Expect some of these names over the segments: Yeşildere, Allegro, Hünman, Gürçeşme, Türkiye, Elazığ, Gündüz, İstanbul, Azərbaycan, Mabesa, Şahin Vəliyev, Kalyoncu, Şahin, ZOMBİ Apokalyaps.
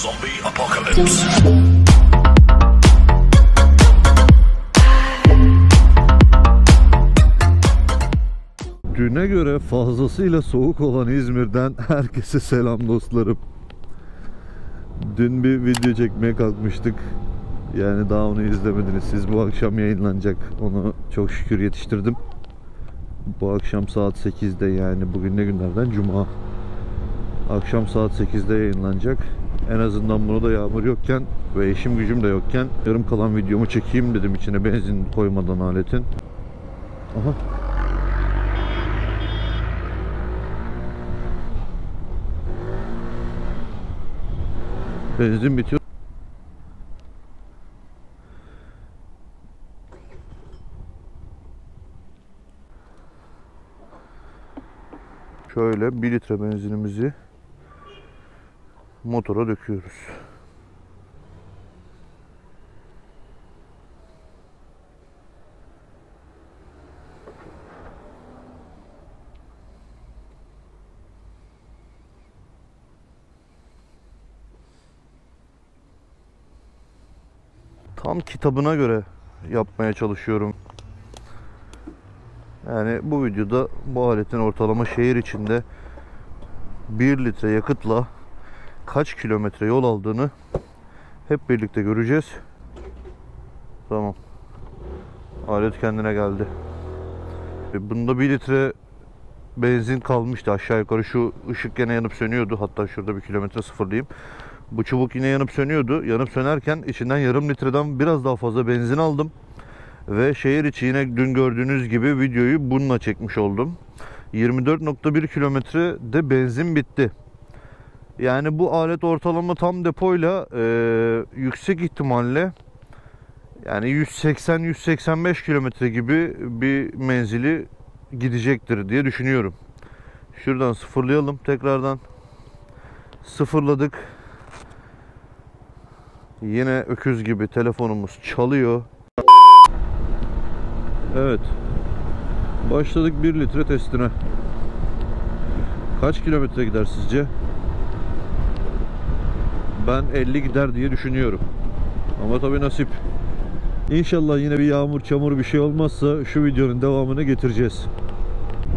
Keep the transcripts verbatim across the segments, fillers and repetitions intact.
ZOMBİ Apokalyaps. Düne göre fazlasıyla soğuk olan İzmir'den herkese selam dostlarım. Dün bir video çekmeye kalkmıştık. Yani daha onu izlemediniz. Siz bu akşam yayınlanacak. Onu çok şükür yetiştirdim. Bu akşam saat sekizde, yani bugün ne günlerden? Cuma. Akşam saat sekizde yayınlanacak. En azından bunu da yağmur yokken ve işim gücüm de yokken yarım kalan videomu çekeyim dedim, içine benzin koymadan aletin. Aha. Benzin bitiyor. Şöyle bir litre benzinimizi motora döküyoruz. Tam kitabına göre yapmaya çalışıyorum. Yani bu videoda bu aletin ortalama şehir içinde bir litre yakıtla kaç kilometre yol aldığını hep birlikte göreceğiz. Tamam. Alet kendine geldi. Bunda bir litre benzin kalmıştı aşağı yukarı. Şu ışık yine yanıp sönüyordu. Hatta şurada bir kilometre sıfırlayayım. Bu çubuk yine yanıp sönüyordu. Yanıp sönerken içinden yarım litreden biraz daha fazla benzin aldım. Ve şehir içi yine dün gördüğünüz gibi videoyu bununla çekmiş oldum. yirmi dört nokta bir kilometre de benzin bitti. Yani bu alet ortalama tam depoyla e, yüksek ihtimalle yani yüz seksen yüz seksen beş kilometre gibi bir menzili gidecektir diye düşünüyorum. Şuradan sıfırlayalım tekrardan. Sıfırladık. Yine öküz gibi telefonumuz çalıyor. Evet. Başladık bir litre testine. Kaç kilometre gider sizce? Ben elli gider diye düşünüyorum. Ama tabii nasip. İnşallah yine bir yağmur, çamur bir şey olmazsa şu videonun devamını getireceğiz.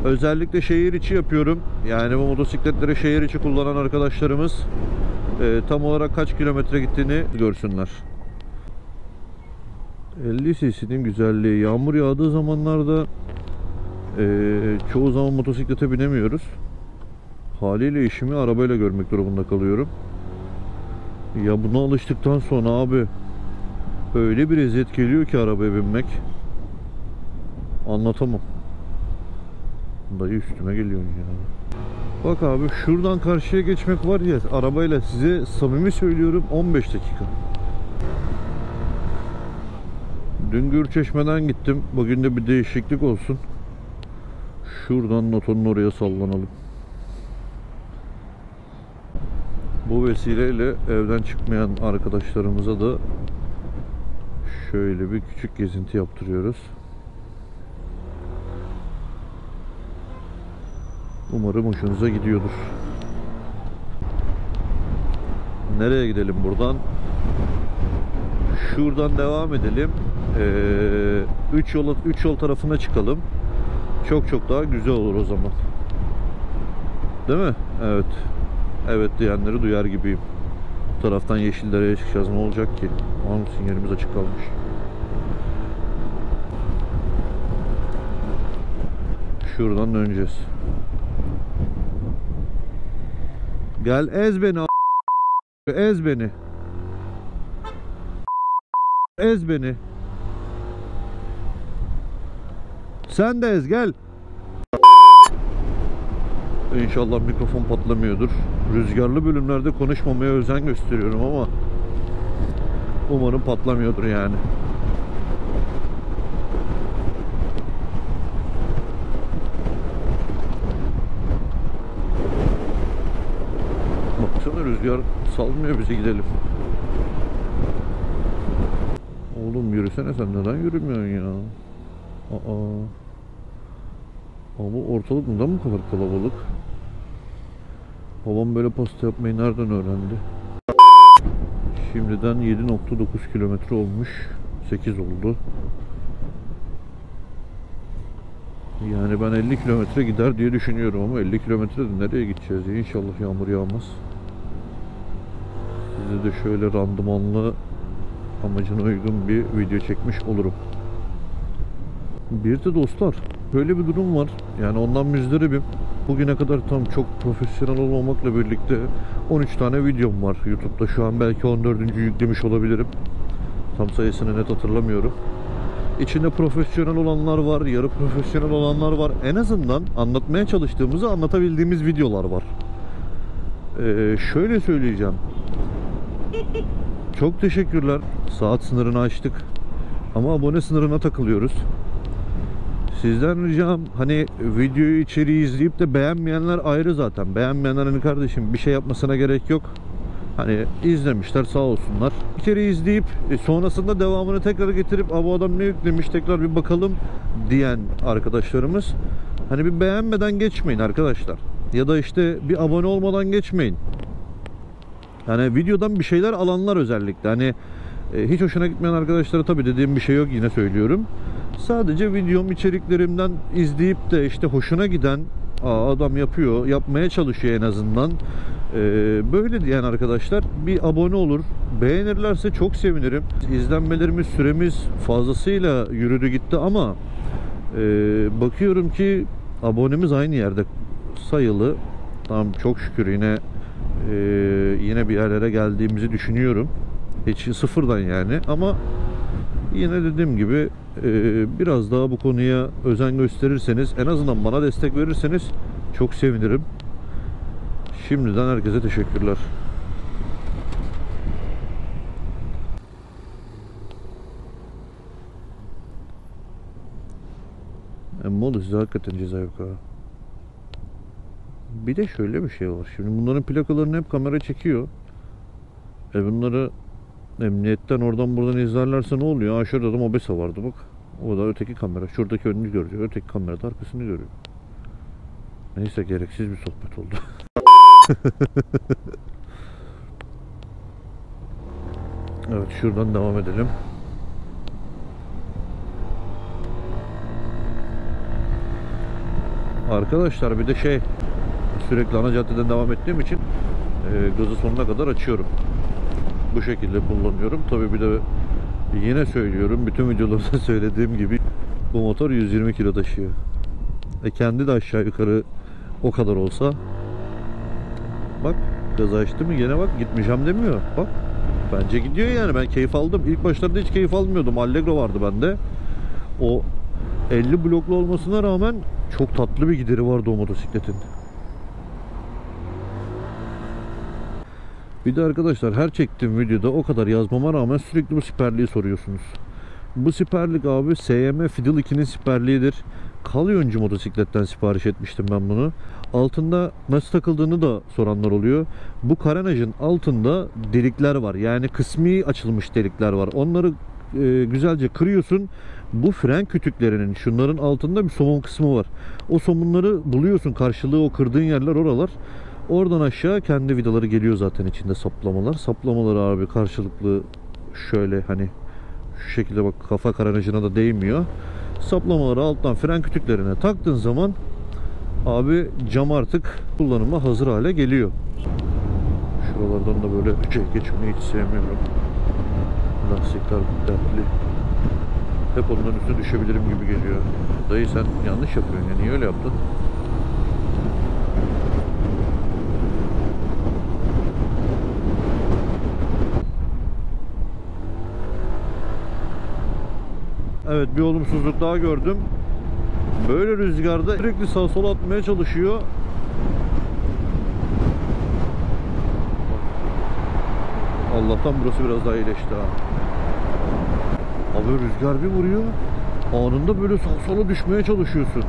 Özellikle şehir içi yapıyorum. Yani bu motosikletleri şehir içi kullanan arkadaşlarımız e, tam olarak kaç kilometre gittiğini görsünler. elli cc'nin güzelliği. Yağmur yağdığı zamanlarda e, çoğu zaman motosiklete binemiyoruz. Haliyle işimi arabayla görmek durumunda kalıyorum. Ya buna alıştıktan sonra abi öyle bir eziyet geliyor ki arabaya binmek. Anlatamam. Dayı üstüme geliyorsun ya. Bak abi şuradan karşıya geçmek var ya arabayla, size samimi söylüyorum on beş dakika. Dün Gürçeşme'den gittim. Bugün de bir değişiklik olsun. Şuradan notonun oraya sallanalım. Bu vesileyle evden çıkmayan arkadaşlarımıza da şöyle bir küçük gezinti yaptırıyoruz. Umarım hoşunuza gidiyordur. Nereye gidelim buradan? Şuradan devam edelim. üç yol tarafına çıkalım. Çok çok daha güzel olur o zaman. Değil mi? Evet. Evet diyenleri duyar gibiyim. Bu taraftan Yeşildere'ye çıkacağız. Ne olacak ki? Anam, sinyalimiz açık kalmış. Şuradan döneceğiz. Gel ez beni a**. Ez beni. Ez beni. Sen de ez gel. İnşallah mikrofon patlamıyordur. Rüzgarlı bölümlerde konuşmamaya özen gösteriyorum ama umarım patlamıyordur yani. Baksana rüzgar salmıyor bizi, gidelim. Oğlum yürüsene sen, neden yürümüyorsun ya? Aa. Ama ortalık neden bu kadar kalabalık? Babam böyle pasta yapmayı nereden öğrendi? Şimdiden yedi nokta dokuz kilometre olmuş. sekiz oldu. Yani ben elli kilometre gider diye düşünüyorum ama elli kilometre de nereye gideceğiz diye. İnşallah yağmur yağmaz. Size de şöyle randımanlı, amacına uygun bir video çekmiş olurum. Bir de dostlar, böyle bir durum var. Yani ondan müzdaribim. Bugüne kadar tam çok profesyonel olmamakla birlikte on üç tane videom var YouTube'da. Şu an belki on dördüncü yüklemiş olabilirim. Tam sayısını net hatırlamıyorum. İçinde profesyonel olanlar var, yarı profesyonel olanlar var. En azından anlatmaya çalıştığımızı anlatabildiğimiz videolar var. Ee, şöyle söyleyeceğim. Çok teşekkürler. Saat sınırını aştık. Ama abone sınırına takılıyoruz. Sizden ricam, hani videoyu, içeriği izleyip de beğenmeyenler ayrı zaten. Beğenmeyenler, hani kardeşim bir şey yapmasına gerek yok. Hani izlemişler, sağ olsunlar. Bir kere izleyip sonrasında devamını tekrar getirip "a bu adam ne yüklemiş, tekrar bir bakalım" diyen arkadaşlarımız, hani bir beğenmeden geçmeyin arkadaşlar. Ya da işte bir abone olmadan geçmeyin. Yani videodan bir şeyler alanlar özellikle. Hani hiç hoşuna gitmeyen arkadaşlara tabii dediğim bir şey yok, yine söylüyorum. Sadece videom, içeriklerimden izleyip de işte hoşuna giden, "aa adam yapıyor, yapmaya çalışıyor en azından" ee, böyle diyen arkadaşlar bir abone olur, beğenirlerse çok sevinirim. İzlenmelerimiz, süremiz fazlasıyla yürüdü gitti ama e, bakıyorum ki abonemiz aynı yerde sayılı. Tamam, çok şükür yine e, yine bir yerlere geldiğimizi düşünüyorum. Hiç sıfırdan yani, ama yine dediğim gibi biraz daha bu konuya özen gösterirseniz, en azından bana destek verirseniz çok sevinirim. Şimdiden herkese teşekkürler. Ama o da size hakikaten ceza yok ha. Bir de şöyle bir şey var. Şimdi bunların plakalarını hep kamera çekiyor. E bunları emniyetten oradan buradan izlerlerse ne oluyor? Aa, şurada da Mabesa vardı bak. O da öteki kamera. Şuradaki önünü görecek. Öteki kamerada arkasını görüyor. Neyse, gereksiz bir sohbet oldu. Evet, şuradan devam edelim. Arkadaşlar bir de şey, sürekli ana caddeden devam ettiğim için e, gazı sonuna kadar açıyorum. Bu şekilde kullanıyorum. Tabii bir de yine söylüyorum, bütün videolarda söylediğim gibi bu motor yüz yirmi kilo taşıyor. E kendi de aşağı yukarı o kadar olsa. Bak, gaz açtı mı gene bak, gitmeyeceğim demiyor. Bak, bence gidiyor yani. Ben keyif aldım. İlk başlarda hiç keyif almıyordum. Allegro vardı bende. O elli bloklu olmasına rağmen çok tatlı bir gideri vardı o motosikletin. Bir de arkadaşlar, her çektiğim videoda o kadar yazmama rağmen sürekli bu siperliği soruyorsunuz. Bu siperlik abi S and M Fidel ikinin siperliğidir. Kalyoncu motosikletten sipariş etmiştim ben bunu. Altında nasıl takıldığını da soranlar oluyor. Bu karenajın altında delikler var. Yani kısmi açılmış delikler var. Onları e, güzelce kırıyorsun. Bu fren kütüklerinin, şunların altında bir somun kısmı var. O somunları buluyorsun, karşılığı o kırdığın yerler oralar. Oradan aşağı kendi vidaları geliyor zaten, içinde saplamalar. Saplamaları abi karşılıklı şöyle, hani şu şekilde bak, kafa karanajına da değmiyor. Saplamaları alttan fren kütüklerine taktığın zaman abi cam artık kullanıma hazır hale geliyor. Şuralardan da böyle şey geçmeyi hiç sevmiyorum. Lastikler dertli. Hep onların üstüne düşebilirim gibi geliyor. Dayı sen yanlış yapıyorsun ya, niye öyle yaptın? Evet, bir olumsuzluk daha gördüm. Böyle rüzgarda sürekli sağa sola atmaya çalışıyor. Allah'tan burası biraz daha iyileşti ha. Abi rüzgar bir vuruyor, anında böyle sağa sola düşmeye çalışıyorsun.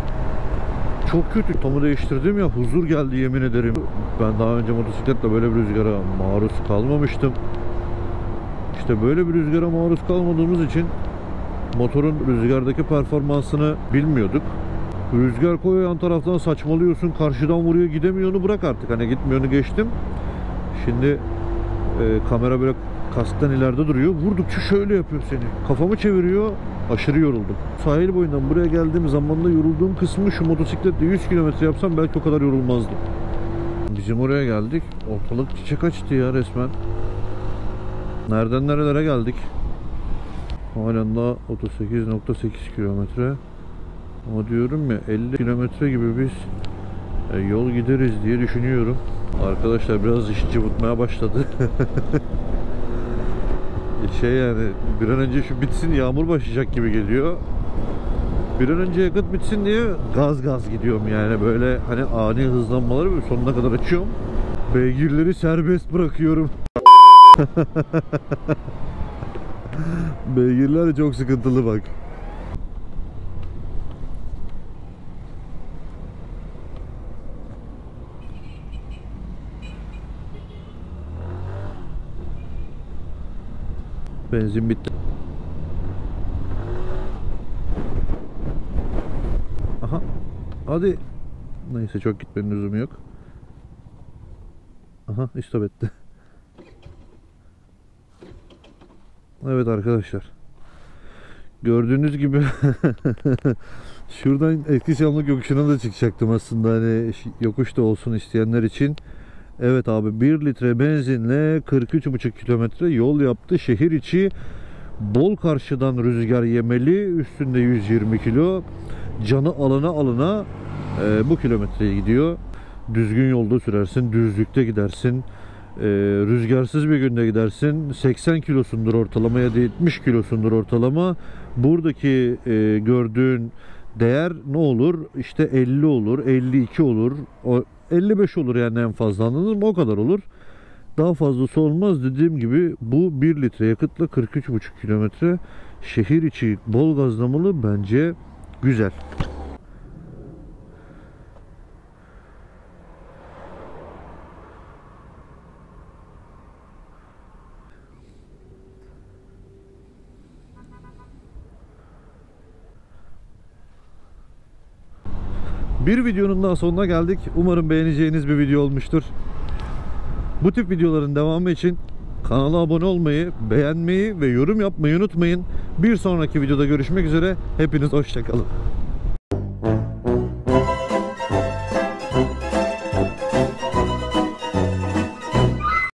Çok kötü. Tamı değiştirdim ya, huzur geldi yemin ederim. Ben daha önce motosikletle böyle bir rüzgara maruz kalmamıştım. İşte böyle bir rüzgara maruz kalmadığımız için motorun rüzgardaki performansını bilmiyorduk. Rüzgar koyuyor yan taraftan, saçmalıyorsun, karşıdan vuruyor, gidemiyor, onu bırak artık, hani gitmiyor, onu geçtim. Şimdi e, kamera böyle Kasktan ileride duruyor. Vurdukça şöyle yapıyor seni. Kafamı çeviriyor. Aşırı yoruldum. Sahil boyundan buraya geldiğim zaman da yorulduğum kısmı şu motosikletle yüz kilometre yapsam belki o kadar yorulmazdım. Bizim oraya geldik. Ortalık çiçek açtı ya resmen. Nereden nerelere geldik. Halen daha otuz sekiz nokta sekiz kilometre. Ama diyorum ya elli kilometre gibi biz yol gideriz diye düşünüyorum. Arkadaşlar biraz iş cıvıtmaya başladı. Şey yani bir an önce şu bitsin, yağmur başlayacak gibi geliyor. Bir an önce yakıt bitsin diye gaz gaz gidiyorum yani böyle hani ani hızlanmaları sonuna kadar açıyorum. Beygirleri serbest bırakıyorum. Beygirler çok sıkıntılı bak. Benzin bitti. Aha. Hadi. Neyse çok gitmenin lüzumu yok. Aha istop etti. Evet arkadaşlar. Gördüğünüz gibi şuradan Eskişehirlik yokuşuna da çıkacaktım aslında. Hani yokuş da olsun isteyenler için. Evet abi bir litre benzinle kırk üç buçuk kilometre yol yaptı. Şehir içi Bol karşıdan rüzgar yemeli. Üstünde yüz yirmi kilo. Canı alana alana e, bu kilometreye gidiyor. Düzgün yolda sürersin. Düzlükte gidersin. E, rüzgarsız bir günde gidersin. seksen kilosundur ortalama ya da yetmiş kilosundur ortalama. Buradaki e, gördüğün değer ne olur? İşte elli olur, elli iki olur. O, elli beş olur yani en fazla, anladın mı? O kadar olur. Daha fazlası olmaz. Dediğim gibi bu bir litre yakıtla kırk üç buçuk kilometre şehir içi bol gazlamalı, bence güzel. Bir videonun daha sonuna geldik. Umarım beğeneceğiniz bir video olmuştur. Bu tip videoların devamı için kanala abone olmayı, beğenmeyi ve yorum yapmayı unutmayın. Bir sonraki videoda görüşmek üzere. Hepiniz hoşça kalın.